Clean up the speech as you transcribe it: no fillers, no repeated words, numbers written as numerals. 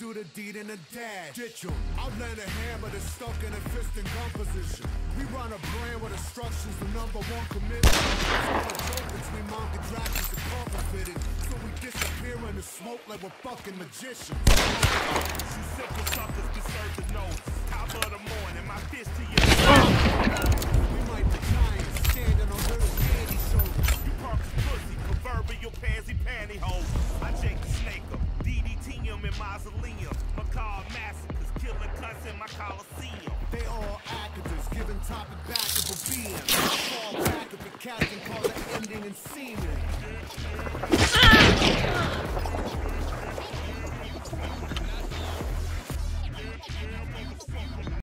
Do the deed in a dash. Ditch him. I'll land a hammer that's stuck in a fist and gun position. We run a brand with instructions, the #1 commitment. So the tokens we monkey dragons are counterfeited. So we disappear in the smoke like we're fucking magicians. You simple suckers deserve to know. Top of the morning, my fist to your We might be giants standing on little candy shoulders. You purpose pussy, proverbial pansy pantyhose. I Jake the Snake up. DDT him in mausoleum, macabre massacres, killing cuts in my coliseum. They all actors, giving top and back of a beam. Fall back of the captain, call the ending and semen.